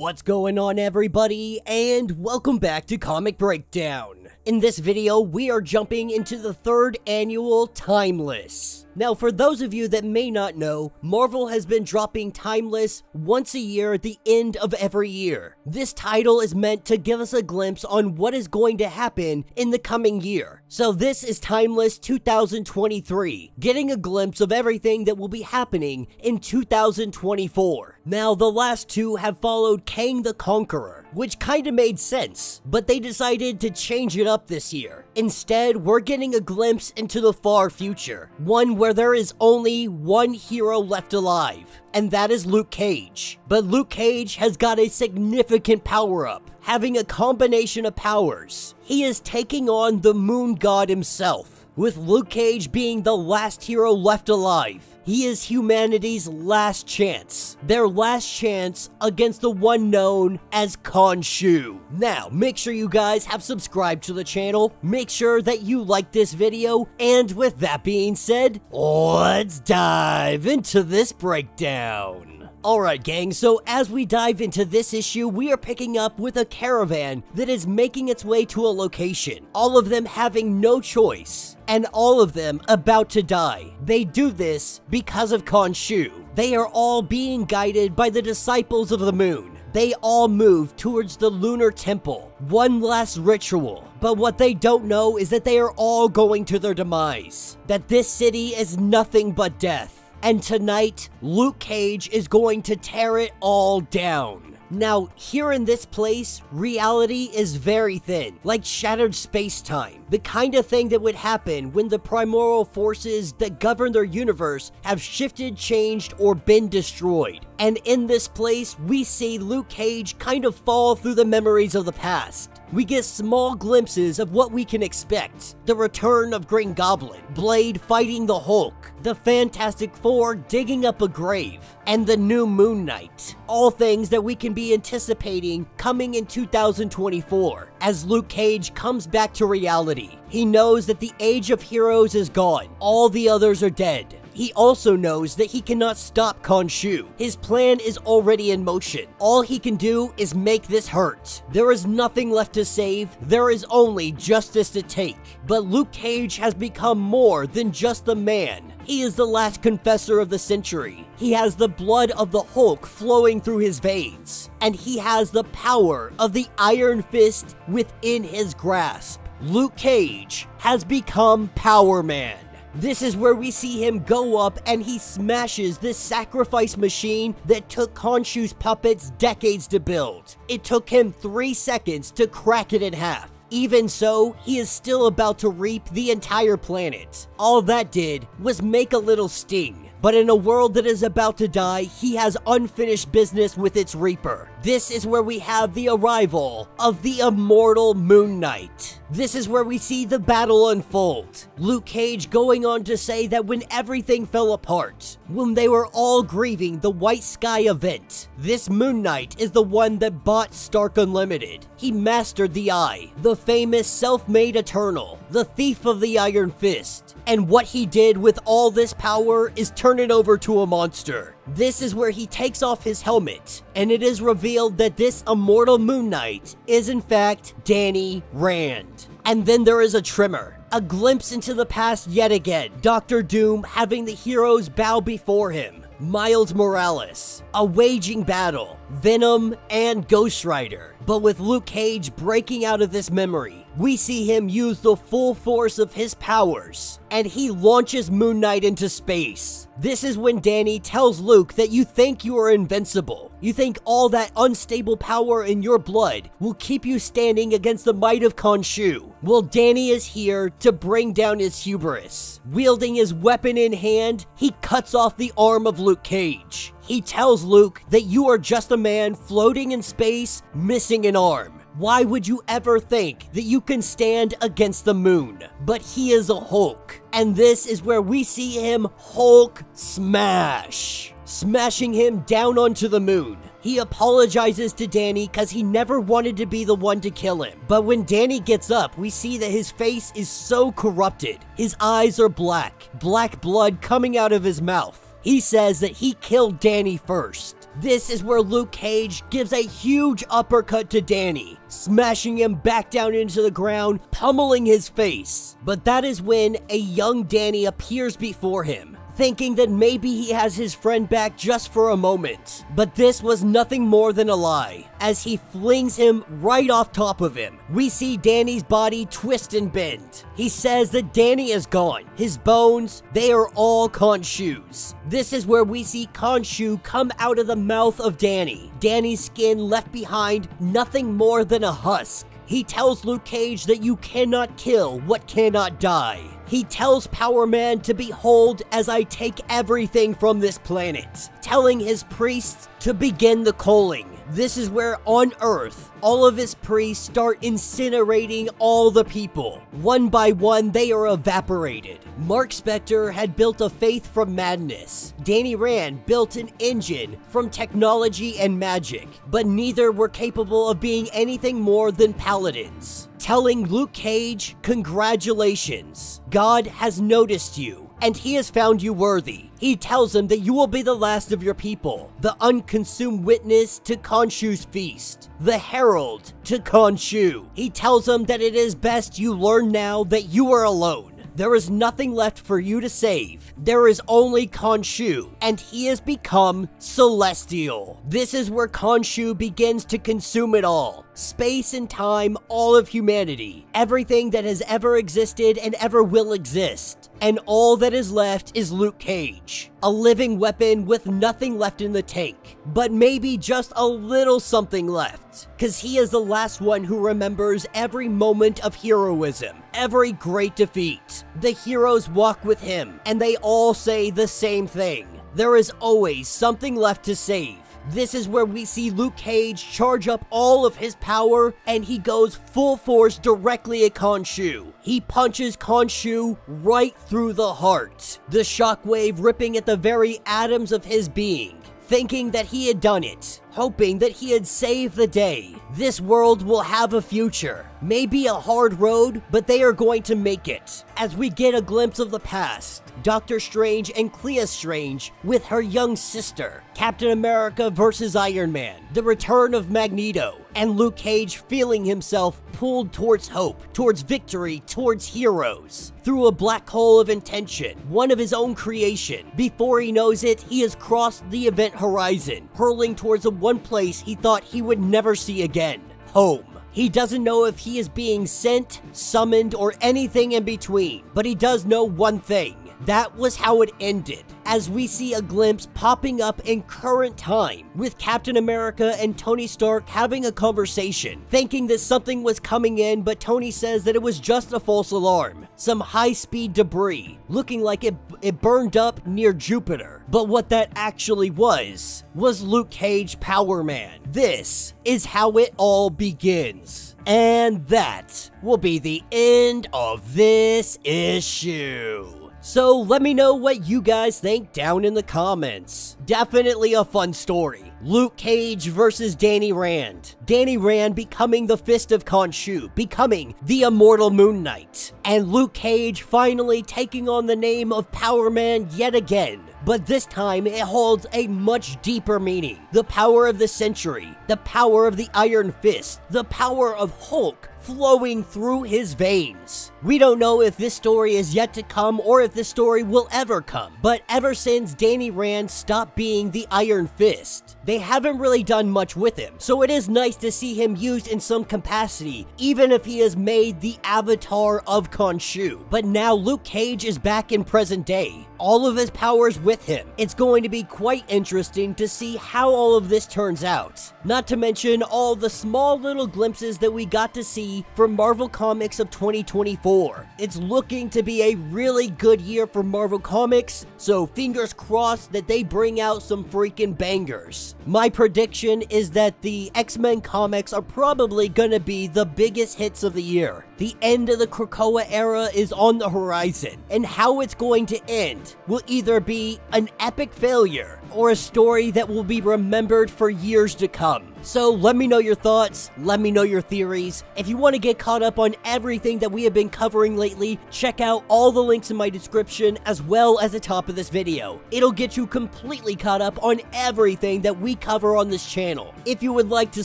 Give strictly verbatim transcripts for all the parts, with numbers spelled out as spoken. What's going on, everybody, and welcome back to Comic Breakdown. In this video, we are jumping into the third annual Timeless. Now, for those of you that may not know, Marvel has been dropping Timeless once a year at the end of every year. This title is meant to give us a glimpse on what is going to happen in the coming year. So this is Timeless two thousand twenty-three, getting a glimpse of everything that will be happening in two thousand twenty-four. Now, the last two have followed Kang the Conqueror, which kinda made sense, but they decided to change it up this year. Instead, we're getting a glimpse into the far future, one where there is only one hero left alive, and that is Luke Cage. But Luke Cage has got a significant power-up, having a combination of powers. He is taking on the Moon God himself, with Luke Cage being the last hero left alive. He is humanity's last chance, their last chance against the one known as Khonshu. Now, make sure you guys have subscribed to the channel, make sure that you like this video, and with that being said, let's dive into this breakdown. Alright gang, so as we dive into this issue, we are picking up with a caravan that is making its way to a location, all of them having no choice, and all of them about to die. They do this because of Khonshu. They are all being guided by the Disciples of the Moon. They all move towards the Lunar Temple, one last ritual. But what they don't know is that they are all going to their demise, that this city is nothing but death. And tonight, Luke Cage is going to tear it all down. Now, here in this place, reality is very thin, like shattered space-time. The kind of thing that would happen when the primordial forces that govern their universe have shifted, changed, or been destroyed. And in this place, we see Luke Cage kind of fall through the memories of the past. We get small glimpses of what we can expect. The return of Green Goblin, Blade fighting the Hulk, the Fantastic Four digging up a grave, and the new Moon Knight. All things that we can be anticipating coming in two thousand twenty-four, as Luke Cage comes back to reality. He knows that the age of heroes is gone. All the others are dead. He also knows that he cannot stop Khonshu. His plan is already in motion. All he can do is make this hurt. There is nothing left to save. There is only justice to take. But Luke Cage has become more than just the man. He is the last confessor of the century. He has the blood of the Hulk flowing through his veins. And he has the power of the Iron Fist within his grasp. Luke Cage has become Power Man. This is where we see him go up and he smashes this sacrifice machine that took Khonshu's puppets decades to build. It took him three seconds to crack it in half. Even so, he is still about to reap the entire planet. All that did was make a little sting. But in a world that is about to die, he has unfinished business with its reaper. This is where we have the arrival of the immortal Moon Knight. This is where we see the battle unfold. Luke Cage going on to say that when everything fell apart, when they were all grieving the White Sky event, this Moon Knight is the one that bought Stark Unlimited. He mastered the Eye, the famous self-made Eternal, the thief of the Iron Fist. And what he did with all this power is turn it over to a monster. This is where he takes off his helmet, and it is revealed that this immortal Moon Knight is in fact Danny Rand. And then there is a tremor. A glimpse into the past yet again. Doctor Doom having the heroes bow before him. Miles Morales. A waging battle. Venom and Ghost Rider. But with Luke Cage breaking out of this memory, we see him use the full force of his powers, and he launches Moon Knight into space. This is when Danny tells Luke that you think you are invincible. You think all that unstable power in your blood will keep you standing against the might of Khonshu. Well, Danny is here to bring down his hubris. Wielding his weapon in hand, he cuts off the arm of Luke Cage. He tells Luke that you are just a man floating in space, missing an arm. Why would you ever think that you can stand against the moon? But he is a Hulk, and this is where we see him Hulk smash, smashing him down onto the moon. He apologizes to Danny because he never wanted to be the one to kill him. But when Danny gets up, we see that his face is so corrupted. His eyes are black, black blood coming out of his mouth. He says that he killed Danny first. This is where Luke Cage gives a huge uppercut to Danny, smashing him back down into the ground, pummeling his face. But that is when a young Danny appears before him, thinking that maybe he has his friend back just for a moment. But this was nothing more than a lie, as he flings him right off top of him. We see Danny's body twist and bend. He says that Danny is gone. His bones, they are all Khonshu's. This is where we see Khonshu come out of the mouth of Danny. Danny's skin left behind, nothing more than a husk. He tells Luke Cage that you cannot kill what cannot die. He tells Power Man to behold as I take everything from this planet, telling his priests to begin the culling. This is where, on Earth, all of his priests start incinerating all the people. One by one, they are evaporated. Mark Spector had built a faith from madness. Danny Rand built an engine from technology and magic, but neither were capable of being anything more than paladins. Telling Luke Cage, congratulations, God has noticed you, and he has found you worthy. He tells him that you will be the last of your people, the unconsumed witness to Khonshu's feast, the herald to Khonshu. He tells him that it is best you learn now that you are alone. There is nothing left for you to save. There is only Khonshu, and he has become celestial. This is where Khonshu begins to consume it all. Space and time, all of humanity, everything that has ever existed and ever will exist. And all that is left is Luke Cage, a living weapon with nothing left in the tank, but maybe just a little something left, because he is the last one who remembers every moment of heroism, every great defeat. The heroes walk with him, and they all say the same thing. There is always something left to save. This is where we see Luke Cage charge up all of his power, and he goes full force directly at Khonshu. He punches Khonshu right through the heart, the shockwave ripping at the very atoms of his being, thinking that he had done it, hoping that he had saved the day. This world will have a future. Maybe a hard road, but they are going to make it. As we get a glimpse of the past, Doctor Strange and Clea Strange with her young sister, Captain America versus Iron Man, the return of Magneto, and Luke Cage feeling himself pulled towards hope, towards victory, towards heroes. Through a black hole of intention, one of his own creation, before he knows it, he has crossed the event horizon, hurling towards the one place he thought he would never see again, home. He doesn't know if he is being sent, summoned, or anything in between, but he does know one thing. That was how it ended, as we see a glimpse popping up in current time, with Captain America and Tony Stark having a conversation, thinking that something was coming in, but Tony says that it was just a false alarm, some high-speed debris, looking like it, it burned up near Jupiter. But what that actually was, was Luke Cage Power Man. This is how it all begins. And that will be the end of this issue. So let me know what you guys think down in the comments. Definitely a fun story. Luke Cage versus Danny Rand. Danny Rand becoming the Fist of Khonshu, becoming the immortal Moon Knight. And Luke Cage finally taking on the name of Power Man yet again. But this time, it holds a much deeper meaning. The power of the century, the power of the Iron Fist, the power of Hulk flowing through his veins. We don't know if this story is yet to come or if this story will ever come, but ever since Danny Rand stopped being the Iron Fist, they haven't really done much with him, so it is nice to see him used in some capacity, even if he is made the avatar of Khonshu. But now Luke Cage is back in present day, all of his powers with him. It's going to be quite interesting to see how all of this turns out, not to mention all the small little glimpses that we got to see from Marvel Comics of twenty twenty-four. It's looking to be a really good year for Marvel Comics, so fingers crossed that they bring out some freaking bangers. My prediction is that the X-Men comics are probably gonna be the biggest hits of the year. The end of the Krakoa era is on the horizon, and how it's going to end will either be an epic failure or a story that will be remembered for years to come. So let me know your thoughts, let me know your theories. If you want to get caught up on everything that we have been covering lately, check out all the links in my description as well as the top of this video. It'll get you completely caught up on everything that we cover on this channel. If you would like to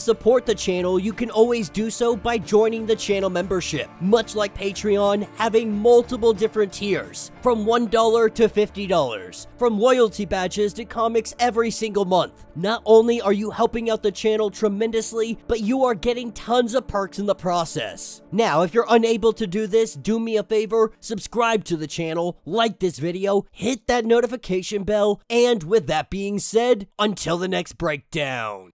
support the channel, you can always do so by joining the channel membership. Much like Patreon, having multiple different tiers, from one dollar to fifty dollars, from loyalty badges to comics every single month. Not only are you helping out the channel tremendously, but you are getting tons of perks in the process. Now, if you're unable to do this, do me a favor, subscribe to the channel, like this video, hit that notification bell, and with that being said, until the next breakdown.